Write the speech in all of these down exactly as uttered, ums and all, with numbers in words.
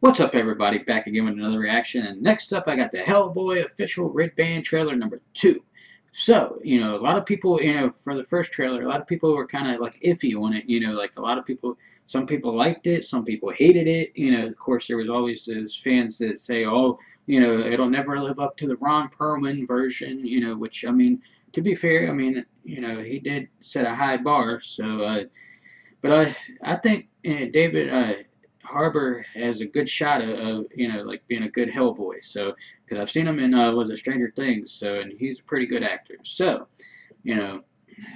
What's up, everybody? Back again with another reaction, and next up I got the Hellboy official red band trailer number two. So, you know, a lot of people, you know, for the first trailer, a lot of people were kind of like iffy on it, you know, like a lot of people, some people liked it, some people hated it, you know, of course there was always those fans that say, oh, you know, it'll never live up to the Ron Perlman version, you know, which, I mean, to be fair, I mean, you know, he did set a high bar, so, uh, but I, I think uh, David, uh, Harbour has a good shot of, of, you know, like being a good Hellboy. So, because I've seen him in uh, was it Stranger Things. So, and he's a pretty good actor. So, you know,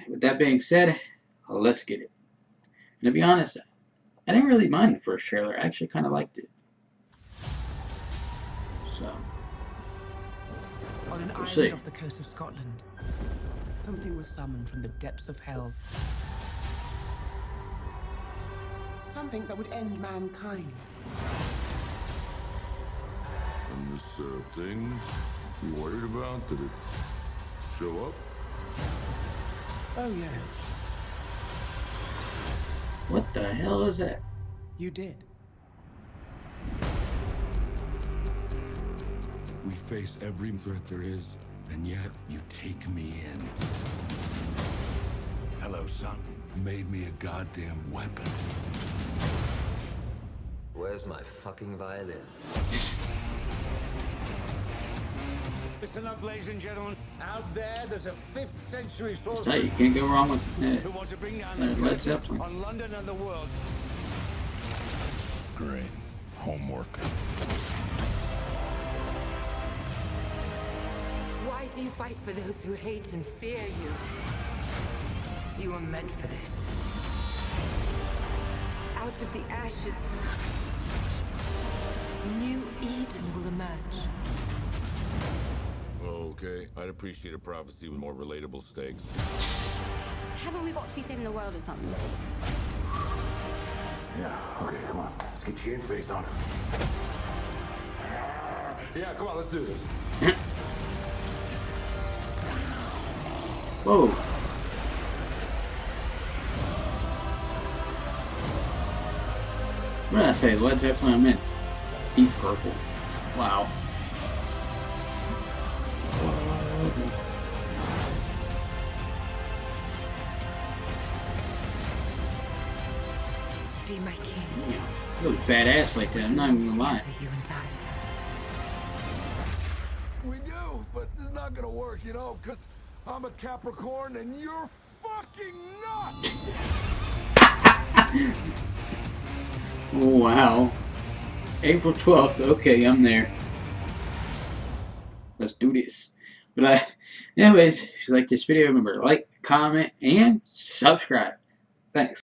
with that being said, let's get it. And to be honest, I didn't really mind the first trailer. I actually kind of liked it. So, on an we'll island off the coast of Scotland, something was summoned from the depths of hell. Something that would end mankind. And this uh, thing you worried about, did it show up? Oh, yes. What the hell is that? You did. We face every threat there is, and yet you take me in. Hello, son. Made me a goddamn weapon. Where's my fucking violin? Listen up, ladies and gentlemen. Out there, there's a fifth century sorcerer. Hey, you can't go wrong with that. Who wants to bring down the curtain on London and the world? Great homework. Why do you fight for those who hate and fear you? You were meant for this. Out of the ashes, new Eden will emerge. Okay, I'd appreciate a prophecy with more relatable stakes. Haven't we got to be saving the world or something? Yeah, okay, come on. Let's get your game face on. Yeah, come on, let's do this. Whoa. What did I say? Led Zeppelin, I meant Deep Purple. Wow. Be my king. That was badass like that, I'm not even gonna lie. We do, but it's not gonna work, you know, because I'm a Capricorn and you're fucking nuts! Wow. April twelfth. Okay, I'm there. Let's do this. But I, anyways, if you like this video, remember to like, comment, and subscribe. Thanks.